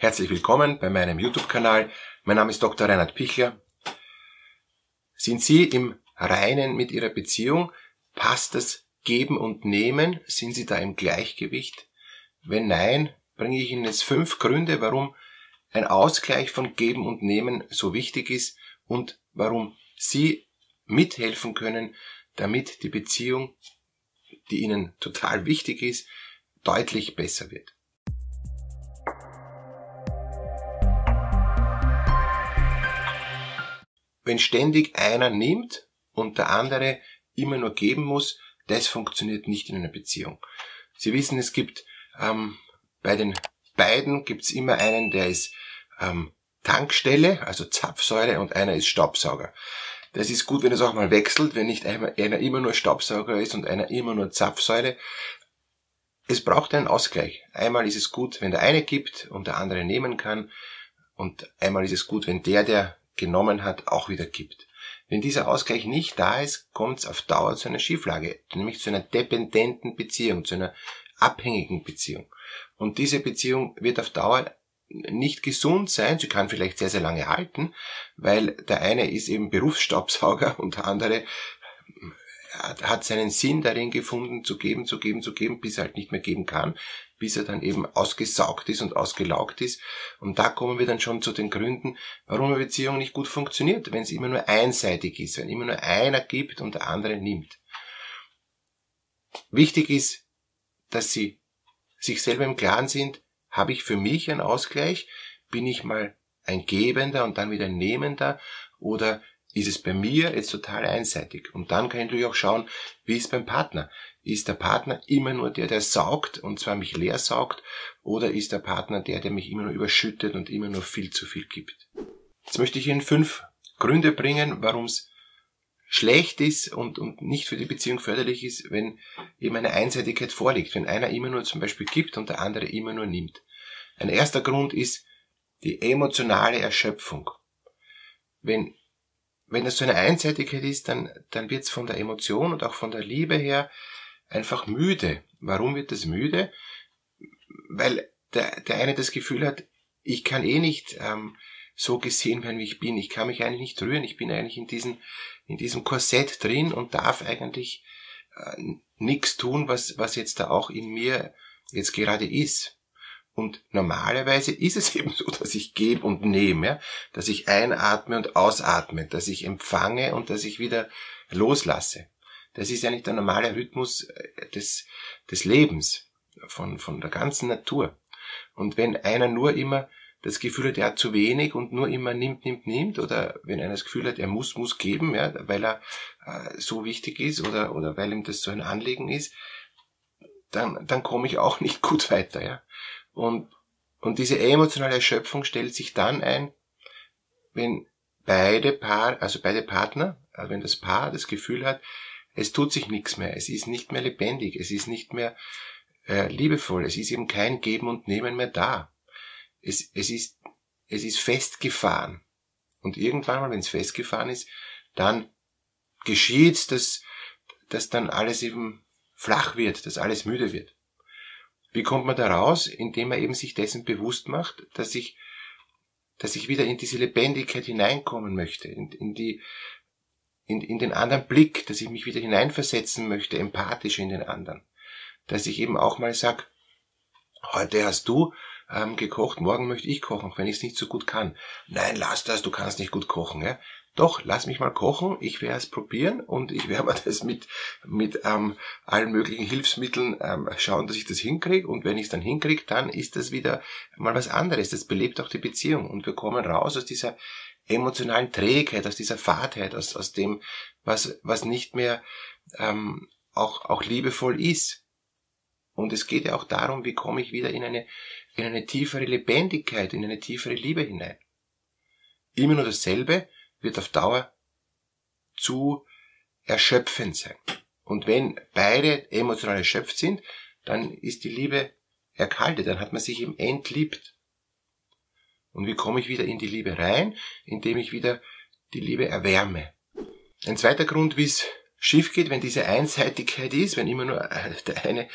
Herzlich willkommen bei meinem YouTube-Kanal. Mein Name ist Dr. Reinhard Pichler. Sind Sie im Reinen mit Ihrer Beziehung? Passt das Geben und Nehmen? Sind Sie da im Gleichgewicht? Wenn nein, bringe ich Ihnen jetzt 5 Gründe, warum ein Ausgleich von Geben und Nehmen so wichtig ist und warum Sie mithelfen können, damit die Beziehung, die Ihnen total wichtig ist, deutlich besser wird. Wenn ständig einer nimmt und der andere immer nur geben muss, das funktioniert nicht in einer Beziehung. Sie wissen, es gibt bei den beiden gibt's immer einen, der ist Tankstelle, also Zapfsäule, und einer ist Staubsauger. Das ist gut, wenn es auch mal wechselt, wenn nicht einer immer nur Staubsauger ist und einer immer nur Zapfsäule. Es braucht einen Ausgleich. Einmal ist es gut, wenn der eine gibt und der andere nehmen kann, und einmal ist es gut, wenn der genommen hat, auch wieder gibt. Wenn dieser Ausgleich nicht da ist, kommt es auf Dauer zu einer Schieflage, nämlich zu einer dependenten Beziehung, zu einer abhängigen Beziehung. Und diese Beziehung wird auf Dauer nicht gesund sein, sie kann vielleicht sehr, sehr lange halten, weil der eine ist eben Berufsstaubsauger und der andere hat seinen Sinn darin gefunden, zu geben, bis er halt nicht mehr geben kann, bis er dann eben ausgesaugt ist und ausgelaugt ist. Und da kommen wir dann schon zu den Gründen, warum eine Beziehung nicht gut funktioniert, wenn es immer nur einseitig ist, wenn immer nur einer gibt und der andere nimmt. Wichtig ist, dass Sie sich selber im Klaren sind, habe ich für mich einen Ausgleich, bin ich mal ein Gebender und dann wieder ein Nehmender, oder ist es bei mir jetzt total einseitig? Und dann kann ich natürlich auch schauen, wie ist es beim Partner? Ist der Partner immer nur der saugt, und zwar mich leer saugt, oder ist der Partner der mich immer nur überschüttet und immer nur viel zu viel gibt? Jetzt möchte ich Ihnen 5 Gründe bringen, warum es schlecht ist und nicht für die Beziehung förderlich ist, wenn eben eine Einseitigkeit vorliegt, wenn einer immer nur zum Beispiel gibt und der andere immer nur nimmt. Ein erster Grund ist die emotionale Erschöpfung. Wenn das so eine Einseitigkeit ist, dann wird es von der Emotion und auch von der Liebe her einfach müde. Warum wird das müde? Weil der eine das Gefühl hat, ich kann eh nicht so gesehen werden, wie ich bin. Ich kann mich eigentlich nicht rühren. Ich bin eigentlich in diesem Korsett drin und darf eigentlich nichts tun, was jetzt da auch in mir jetzt gerade ist. Und normalerweise ist es eben so, dass ich gebe und nehme, ja? Dass ich einatme und ausatme, dass ich empfange und dass ich wieder loslasse. Das ist ja nicht der normale Rhythmus des Lebens, von der ganzen Natur. Und wenn einer nur immer das Gefühl hat, er hat zu wenig und nur immer nimmt, oder wenn einer das Gefühl hat, er muss geben, ja, weil er so wichtig ist oder weil ihm das so ein Anliegen ist, dann komme ich auch nicht gut weiter, ja. Und diese emotionale Erschöpfung stellt sich dann ein, wenn wenn das Paar das Gefühl hat, es tut sich nichts mehr, es ist nicht mehr lebendig, es ist nicht mehr liebevoll, es ist eben kein Geben und Nehmen mehr da. Es ist festgefahren. Und irgendwann mal, wenn es festgefahren ist, dann geschieht's, dass dann alles eben flach wird, dass alles müde wird. Wie kommt man da raus? Indem man eben sich dessen bewusst macht, dass ich wieder in diese Lebendigkeit hineinkommen möchte, in den anderen Blick, dass ich mich wieder hineinversetzen möchte, empathisch in den anderen. Dass ich eben auch mal sage, heute hast du gekocht, morgen möchte ich kochen, auch wenn ich es nicht so gut kann. Nein, lass das, du kannst nicht gut kochen, ja? Doch, lass mich mal kochen, ich werde es probieren und ich werde mir das mit allen möglichen Hilfsmitteln schauen, dass ich das hinkriege, und wenn ich es dann hinkriege, dann ist das wieder mal was anderes, das belebt auch die Beziehung und wir kommen raus aus dieser emotionalen Trägheit, aus dieser Fadheit, aus dem, was nicht mehr auch liebevoll ist. Und es geht ja auch darum, wie komme ich wieder in eine tiefere Lebendigkeit, in eine tiefere Liebe hinein. Immer nur dasselbe wird auf Dauer zu erschöpfend sein. Und wenn beide emotional erschöpft sind, dann ist die Liebe erkaltet, dann hat man sich eben entliebt. Und wie komme ich wieder in die Liebe rein? Indem ich wieder die Liebe erwärme. Ein zweiter Grund, wie es schief geht, wenn diese Einseitigkeit ist, wenn immer nur der eine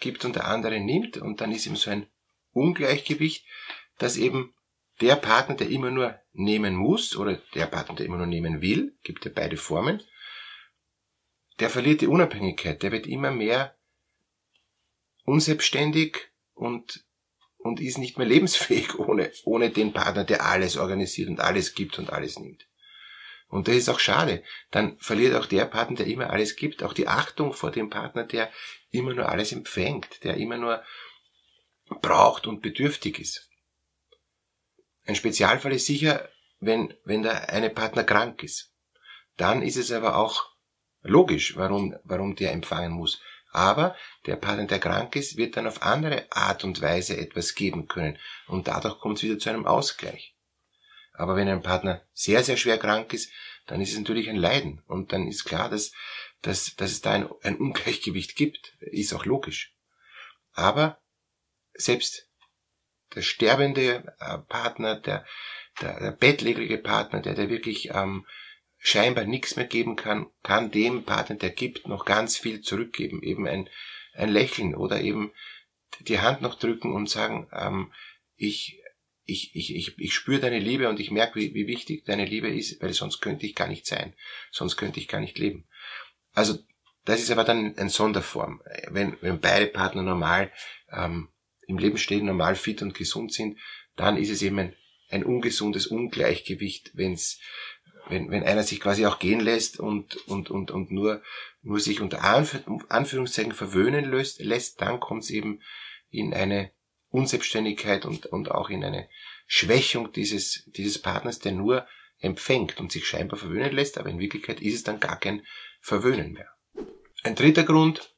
gibt und der andere nimmt, und dann ist eben so ein Ungleichgewicht, dass eben der Partner, der immer nur nehmen muss, oder der Partner, der immer nur nehmen will, gibt ja beide Formen, der verliert die Unabhängigkeit, der wird immer mehr unselbstständig und ist nicht mehr lebensfähig ohne den Partner, der alles organisiert und alles gibt und alles nimmt. Und das ist auch schade. Dann verliert auch der Partner, der immer alles gibt, auch die Achtung vor dem Partner, der immer nur alles empfängt, der immer nur braucht und bedürftig ist. Ein Spezialfall ist sicher, wenn da eine Partner krank ist. Dann ist es aber auch logisch, warum der empfangen muss. Aber der Partner, der krank ist, wird dann auf andere Art und Weise etwas geben können. Und dadurch kommt es wieder zu einem Ausgleich. Aber wenn ein Partner sehr, sehr schwer krank ist, dann ist es natürlich ein Leiden. Und dann ist klar, dass es da ein Ungleichgewicht gibt. Ist auch logisch. Aber selbst der sterbende Partner, der bettlägerige Partner, der wirklich scheinbar nichts mehr geben kann, kann dem Partner, der gibt, noch ganz viel zurückgeben. Eben ein Lächeln oder eben die Hand noch drücken und sagen, ich spüre deine Liebe und ich merke, wie wichtig deine Liebe ist, weil sonst könnte ich gar nicht sein, sonst könnte ich gar nicht leben. Also das ist aber dann eine Sonderform. Wenn beide Partner normal im Leben stehen, normal fit und gesund sind, dann ist es eben ein ungesundes Ungleichgewicht, wenn einer sich quasi auch gehen lässt und nur sich unter Anführungszeichen verwöhnen lässt, dann kommt es eben in eine Unselbstständigkeit und auch in eine Schwächung dieses Partners, der nur empfängt und sich scheinbar verwöhnen lässt, aber in Wirklichkeit ist es dann gar kein Verwöhnen mehr. Ein dritter Grund,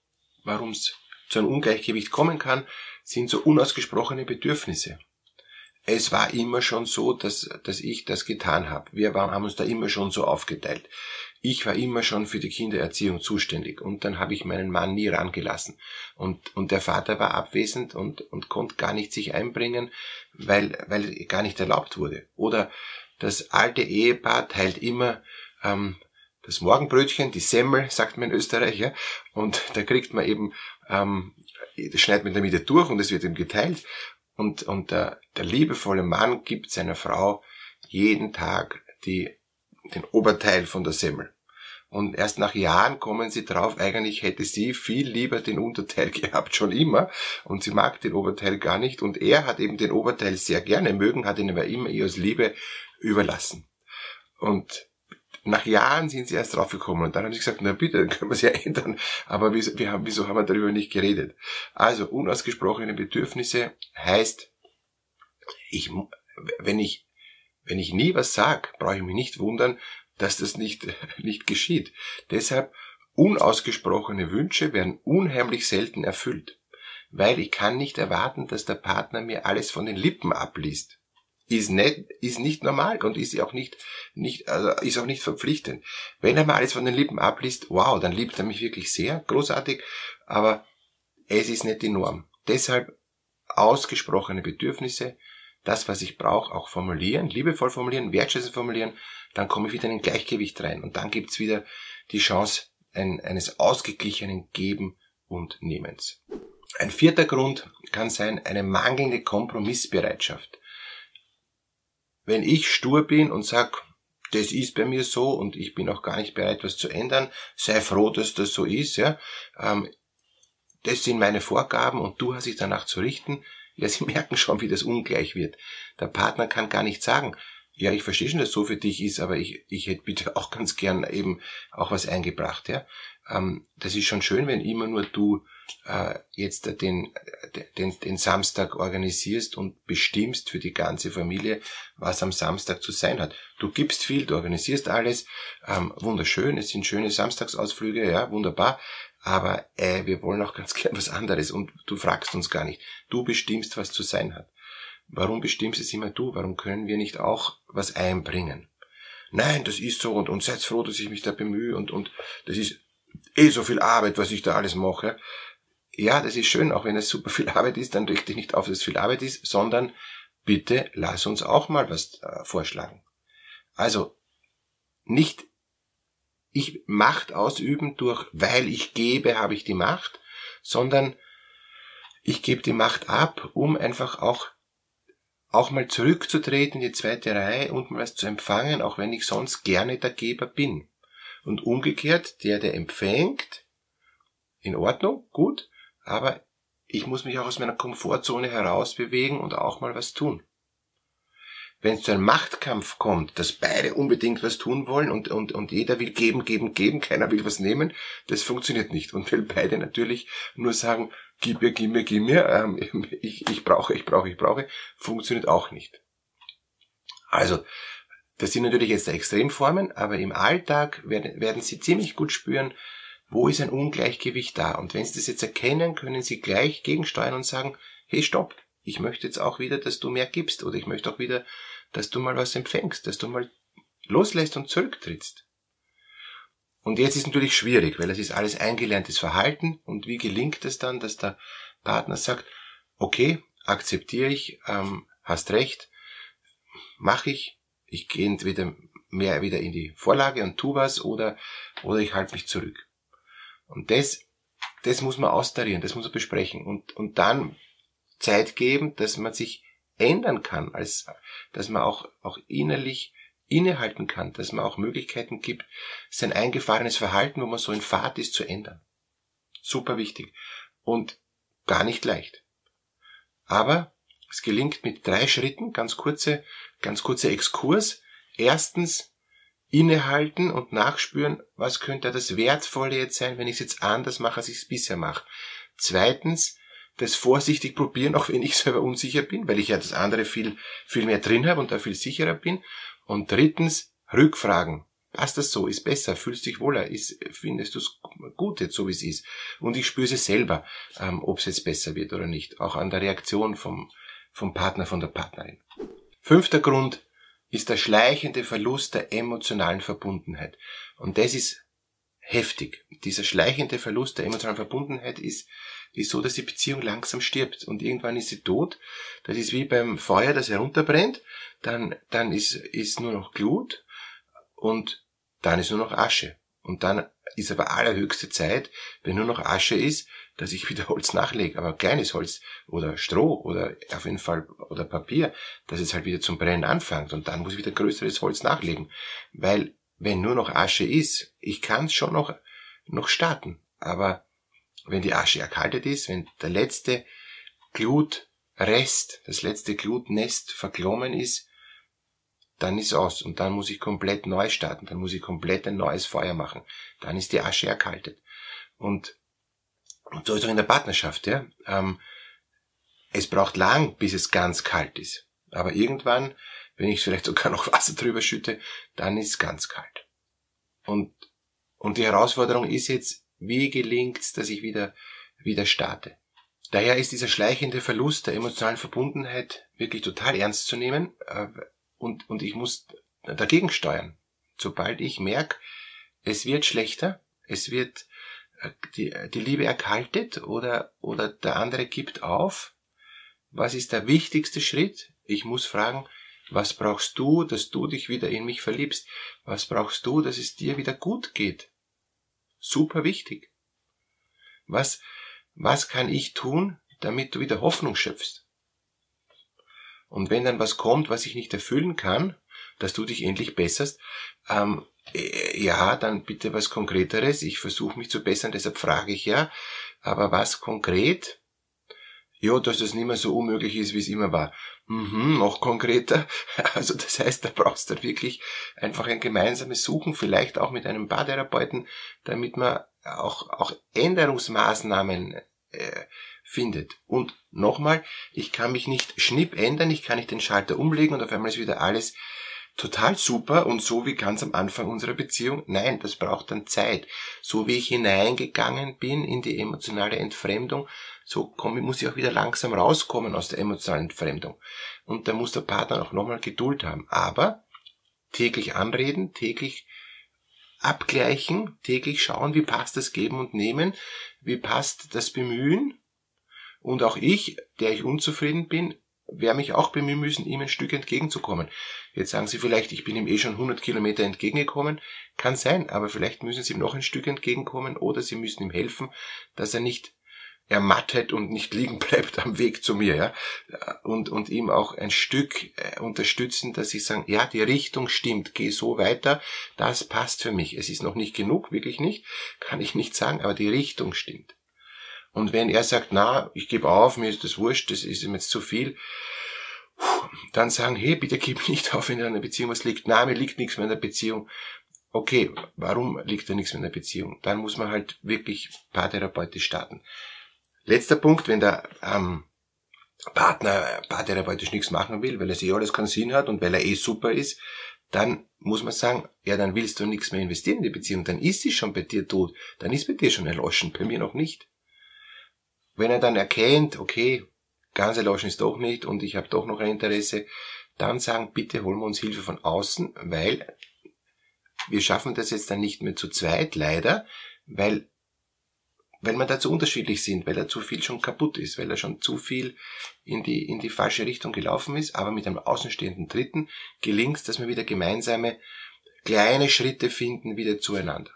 warum es zu einem Ungleichgewicht kommen kann, sind so unausgesprochene Bedürfnisse. Es war immer schon so, dass ich das getan habe. Wir haben uns da immer schon so aufgeteilt. Ich war immer schon für die Kindererziehung zuständig und dann habe ich meinen Mann nie rangelassen. Und der Vater war abwesend und konnte gar nicht sich einbringen, weil gar nicht erlaubt wurde. Oder das alte Ehepaar teilt immer das Morgenbrötchen, die Semmel, sagt man in Österreich, ja, und da kriegt man eben, schneidet man damit durch und es wird eben geteilt. Und der liebevolle Mann gibt seiner Frau jeden Tag den Oberteil von der Semmel. Und erst nach Jahren kommen sie drauf, eigentlich hätte sie viel lieber den Unterteil gehabt, schon immer. Und sie mag den Oberteil gar nicht. Und er hat eben den Oberteil sehr gerne mögen, hat ihn aber immer ihr aus Liebe überlassen. Und nach Jahren sind sie erst draufgekommen. Und dann haben sie gesagt, na bitte, dann können wir es ja ändern. Aber wieso haben wir darüber nicht geredet? Also, unausgesprochene Bedürfnisse heißt, wenn ich nie was sage, brauche ich mich nicht wundern, dass das nicht geschieht. Deshalb, unausgesprochene Wünsche werden unheimlich selten erfüllt. Weil ich kann nicht erwarten, dass der Partner mir alles von den Lippen abliest. Ist nicht normal und ist auch nicht verpflichtend. Wenn er mal alles von den Lippen abliest, wow, dann liebt er mich wirklich sehr, großartig, aber es ist nicht die Norm. Deshalb ausgesprochene Bedürfnisse, das, was ich brauche, auch formulieren, liebevoll formulieren, wertschätzend formulieren, dann komme ich wieder in ein Gleichgewicht rein und dann gibt's wieder die Chance eines ausgeglichenen Geben und Nehmens. Ein vierter Grund kann sein, eine mangelnde Kompromissbereitschaft. Wenn ich stur bin und sage, das ist bei mir so und ich bin auch gar nicht bereit, was zu ändern, sei froh, dass das so ist, ja, das sind meine Vorgaben und du hast dich danach zu richten, ja, sie merken schon, wie das ungleich wird. Der Partner kann gar nicht sagen, ja, ich verstehe schon, dass das so für dich ist, aber ich hätte bitte auch ganz gern eben auch was eingebracht, ja. Das ist schon schön, wenn immer nur du jetzt den Samstag organisierst und bestimmst für die ganze Familie, was am Samstag zu sein hat. Du gibst viel, du organisierst alles, wunderschön, es sind schöne Samstagsausflüge, ja, wunderbar, aber wir wollen auch ganz gern was anderes und du fragst uns gar nicht. Du bestimmst, was zu sein hat. Warum bestimmst es immer du? Warum können wir nicht auch was einbringen? Nein, das ist so und seid froh, dass ich mich da bemühe und das ist so viel Arbeit, was ich da alles mache. Ja, das ist schön, auch wenn es super viel Arbeit ist, dann richte ich nicht auf, dass es viel Arbeit ist, sondern bitte lass uns auch mal was vorschlagen. Also, nicht ich Macht ausüben durch, weil ich gebe, habe ich die Macht, sondern ich gebe die Macht ab, um einfach auch auch mal zurückzutreten in die zweite Reihe und mal was zu empfangen, auch wenn ich sonst gerne der Geber bin. Und umgekehrt, der empfängt, in Ordnung, gut, aber ich muss mich auch aus meiner Komfortzone herausbewegen und auch mal was tun. Wenn es zu einem Machtkampf kommt, dass beide unbedingt was tun wollen und jeder will geben, geben, geben, keiner will was nehmen, das funktioniert nicht. Und weil beide natürlich nur sagen, gib mir, gib mir, gib mir, ich brauche, funktioniert auch nicht. Also, das sind natürlich jetzt Extremformen, aber im Alltag werden Sie ziemlich gut spüren, wo ist ein Ungleichgewicht da. Und wenn Sie das jetzt erkennen, können Sie gleich gegensteuern und sagen, hey, stopp, ich möchte jetzt auch wieder, dass du mehr gibst, oder ich möchte auch wieder, dass du mal was empfängst, dass du mal loslässt und zurücktrittst. Und jetzt ist natürlich schwierig, weil es ist alles eingelerntes Verhalten, und wie gelingt es dann, dass der Partner sagt, okay, akzeptiere ich, hast recht, mache ich, ich gehe entweder wieder in die Vorlage und tu was, oder ich halte mich zurück. Und das muss man austarieren, das muss man besprechen, und dann Zeit geben, dass man sich ändern kann, dass man auch innerlich innehalten kann, dass man auch Möglichkeiten gibt, sein eingefahrenes Verhalten, wo man so in Fahrt ist, zu ändern. Super wichtig und gar nicht leicht. Aber es gelingt mit 3 Schritten, ganz kurzer Exkurs. Erstens, innehalten und nachspüren, was könnte das Wertvolle jetzt sein, wenn ich es jetzt anders mache, als ich es bisher mache. Zweitens, das vorsichtig probieren, auch wenn ich selber unsicher bin, weil ich ja das andere viel, viel mehr drin habe und da viel sicherer bin. Und drittens, rückfragen. Passt das so? Ist besser? Fühlst dich wohler? Findest du es gut jetzt, so wie es ist? Und ich spüre es selber, ob es jetzt besser wird oder nicht. Auch an der Reaktion vom Partner, von der Partnerin. 5. Grund ist der schleichende Verlust der emotionalen Verbundenheit. Und das ist heftig. Dieser schleichende Verlust der emotionalen Verbundenheit ist so, dass die Beziehung langsam stirbt und irgendwann ist sie tot. Das ist wie beim Feuer, das herunterbrennt, dann ist nur noch Glut und dann ist nur noch Asche. Und dann ist aber allerhöchste Zeit, wenn nur noch Asche ist, dass ich wieder Holz nachlege, aber kleines Holz oder Stroh oder auf jeden Fall oder Papier, dass es halt wieder zum Brennen anfängt und dann muss ich wieder größeres Holz nachlegen, weil wenn nur noch Asche ist, ich kann es schon noch starten, aber wenn die Asche erkaltet ist, wenn der letzte Glutrest, das letzte Glutnest verklommen ist, dann ist aus und dann muss ich komplett neu starten, dann muss ich komplett ein neues Feuer machen, dann ist die Asche erkaltet. Und so ist auch in der Partnerschaft, ja. Es braucht lang, bis es ganz kalt ist, aber irgendwann, wenn ich vielleicht sogar noch Wasser drüber schütte, dann ist es ganz kalt. Und die Herausforderung ist jetzt, wie gelingt's, dass ich wieder starte? Daher ist dieser schleichende Verlust der emotionalen Verbundenheit wirklich total ernst zu nehmen, und ich muss dagegen steuern. Sobald ich merke, es wird schlechter, es wird die Liebe erkaltet oder der andere gibt auf, was ist der wichtigste Schritt? Ich muss fragen, was brauchst du, dass du dich wieder in mich verliebst? Was brauchst du, dass es dir wieder gut geht? Super wichtig. Was kann ich tun, damit du wieder Hoffnung schöpfst? Und wenn dann was kommt, was ich nicht erfüllen kann, dass du dich endlich besserst, ja, dann bitte was Konkreteres. Ich versuche mich zu bessern, deshalb frage ich ja. Aber was konkret? Ja, dass das nicht mehr so unmöglich ist, wie es immer war. Noch konkreter. Also das heißt, da brauchst du wirklich einfach ein gemeinsames Suchen, vielleicht auch mit einem Paartherapeuten, damit man auch Änderungsmaßnahmen findet. Und nochmal, ich kann mich nicht schnipp ändern, ich kann nicht den Schalter umlegen und auf einmal ist wieder alles total super und so wie ganz am Anfang unserer Beziehung. Nein, das braucht dann Zeit. So wie ich hineingegangen bin in die emotionale Entfremdung, muss ich auch wieder langsam rauskommen aus der emotionalen Entfremdung. Und da muss der Partner auch nochmal Geduld haben. Aber täglich anreden, täglich abgleichen, täglich schauen, wie passt das Geben und Nehmen, wie passt das Bemühen. Und auch ich, der ich unzufrieden bin, werde mich auch bemühen müssen, ihm ein Stück entgegenzukommen. Jetzt sagen Sie vielleicht, ich bin ihm eh schon 100 Kilometer entgegengekommen. Kann sein, aber vielleicht müssen Sie ihm noch ein Stück entgegenkommen oder Sie müssen ihm helfen, dass er nicht ermattet und nicht liegen bleibt am Weg zu mir, ja, und ihm auch ein Stück unterstützen, dass ich sagen, ja, die Richtung stimmt, geh so weiter, das passt für mich. Es ist noch nicht genug, wirklich nicht, kann ich nicht sagen, aber die Richtung stimmt. Und wenn er sagt, na, ich gebe auf, mir ist das wurscht, das ist ihm jetzt zu viel, dann sagen, hey, bitte gib nicht auf, wenn in einer Beziehung was liegt. Na, mir liegt nichts mehr in der Beziehung. Okay, warum liegt da nichts mehr in der Beziehung? Dann muss man halt wirklich paartherapeutisch starten. Letzter Punkt, wenn der Partner paartherapeutisch nichts machen will, weil er sich alles keinen Sinn hat und weil er eh super ist, dann muss man sagen, ja, dann willst du nichts mehr investieren in die Beziehung, dann ist sie schon bei dir tot, dann ist bei dir schon erloschen, bei mir noch nicht. Wenn er dann erkennt, okay, ganz erloschen ist doch nicht und ich habe doch noch ein Interesse, dann sagen, bitte holen wir uns Hilfe von außen, weil wir schaffen das jetzt dann nicht mehr zu zweit, leider, weil wir da zu unterschiedlich sind, weil da zu viel schon kaputt ist, weil da schon zu viel in die falsche Richtung gelaufen ist, aber mit einem außenstehenden Dritten gelingt es, dass wir wieder gemeinsame kleine Schritte finden, wieder zueinander.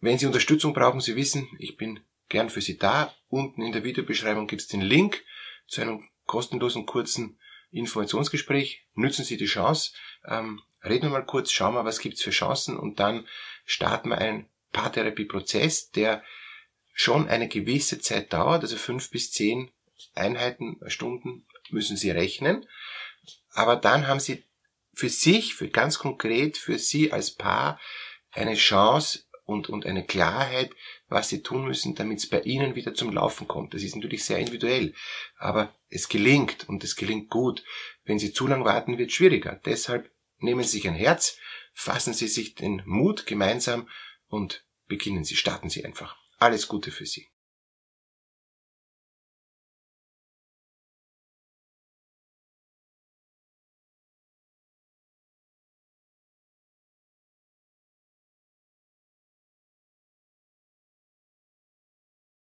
Wenn Sie Unterstützung brauchen, Sie wissen, ich bin gern für Sie da. Unten in der Videobeschreibung gibt es den Link zu einem kostenlosen, kurzen Informationsgespräch. Nützen Sie die Chance, reden wir mal kurz, schauen wir, was gibt's für Chancen und dann starten wir einen Paartherapieprozess, der schon eine gewisse Zeit dauert, also 5 bis 10 Einheiten, Stunden müssen Sie rechnen, aber dann haben Sie für sich, für ganz konkret für Sie als Paar eine Chance und eine Klarheit, was Sie tun müssen, damit es bei Ihnen wieder zum Laufen kommt. Das ist natürlich sehr individuell, aber es gelingt und es gelingt gut. Wenn Sie zu lang warten, wird es schwieriger. Deshalb nehmen Sie sich ein Herz, fassen Sie sich den Mut gemeinsam und beginnen Sie, starten Sie einfach. Alles Gute für Sie.